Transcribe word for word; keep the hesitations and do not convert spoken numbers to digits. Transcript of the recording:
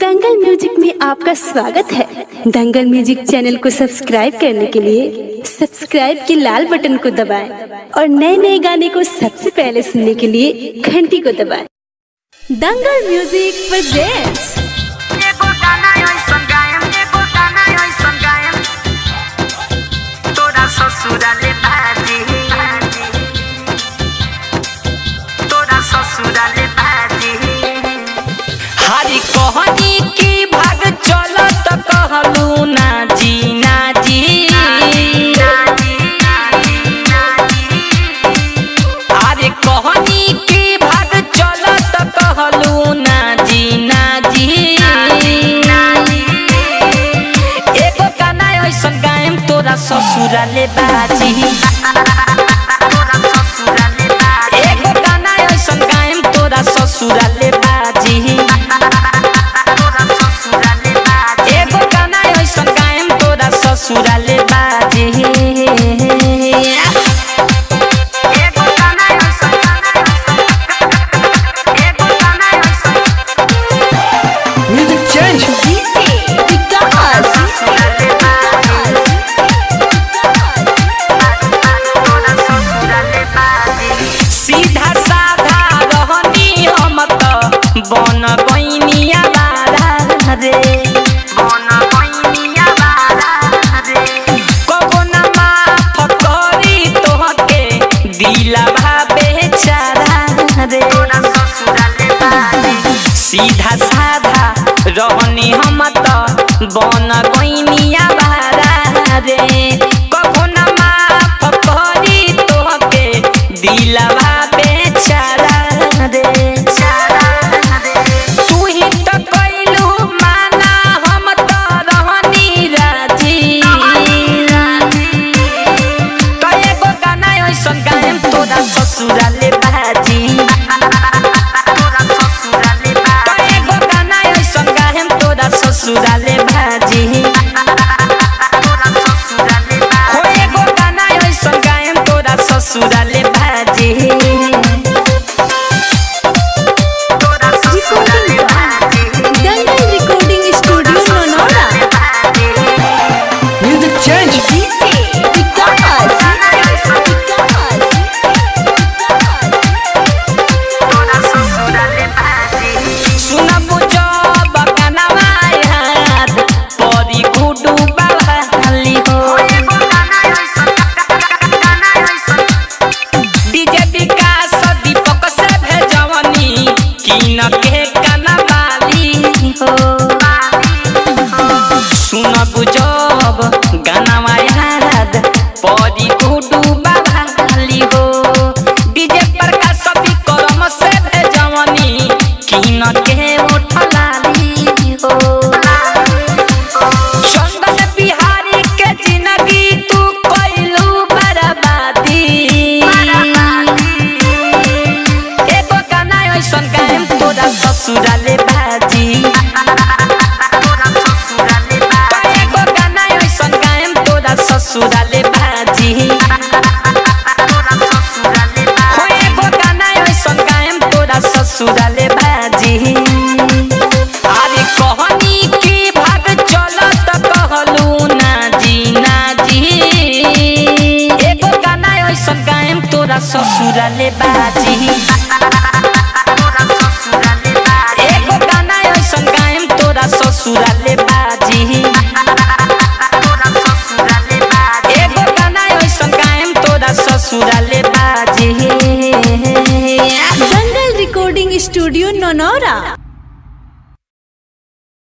दंगल music में आपका स्वागत है। दंगल म्यूजिक चैनल को सब्सक्राइब करने के लिए सब्सक्राइब के लाल बटन को दबाएं और नए नए गाने को सबसे पहले सुनने के लिए घंटी को दबाएं। दंगल म्यूजिक प्रेजेंट्स तोरा ससुरा ले बाजी, तोरा ससुरा ले बाजी। हरी कहनी की भाग चलो तो कहलू ना जी ना जी, हरी कहनी की भाग चलो तो कहलू ना जी ना जी। एगो गाना ऐसा गायम तोरा ससुरा ले बाजी, तोरा ससुरा ले बाजी। एगो गाना ऐसा गायम तोरा ससुरा ले बाजी, ससुरा ले बाजी। एगो गाना ऐसा एगो गाना ऐसा म्यूजिक चेंज डीसी विकास ससुरा ले बाजी, तोरा ससुरा ले बाजी। सीधा साधा रहनी हम तो बन गइनिया बाधा रे, सीधा साधा रहनी हम तो बन गइनिया बाधा रे, कखनो माफ करी तोहके दिलवा बेचारा रे। तू ही तो कइलू माना हम तो रहनी राजी, तो एगो गाना ऐसन गायम तोरा ससुरा ले बाजी, ससुरा ले बाजी। हो एगो गाना ऐसा गायम तोरा ससुरा ले बाजी, तोरा ससुरा ले बाजी। दंगल रिकॉर्डिंग स्टूडियो नोनोरा म्यूजिक चेंज डीसी विकास विकास, तोरा ससुरा ले बाजी। सुना मुझे ससुरा ले बाजी, तोरा ससुरा ले बाजी। तो एगो गाना ऐसा गायम तोरा ससुरा ले बाजी, तोरा ससुरा ले बाजी। हो एगो गाना ऐसा गायम तोरा ससुरा ले बाजी। अरे कहनी की भाग चलो तो कहलू ना जी ना जी, एगो गाना ऐसा गायम तोरा ससुरा ले बाजी, ससुरा ले बाजी, तोरा ससुरा ले बाजी। एगो गाना ऐसा गायम तोरा ससुरा ले बाजी। Dangal recording studio नोनोरा।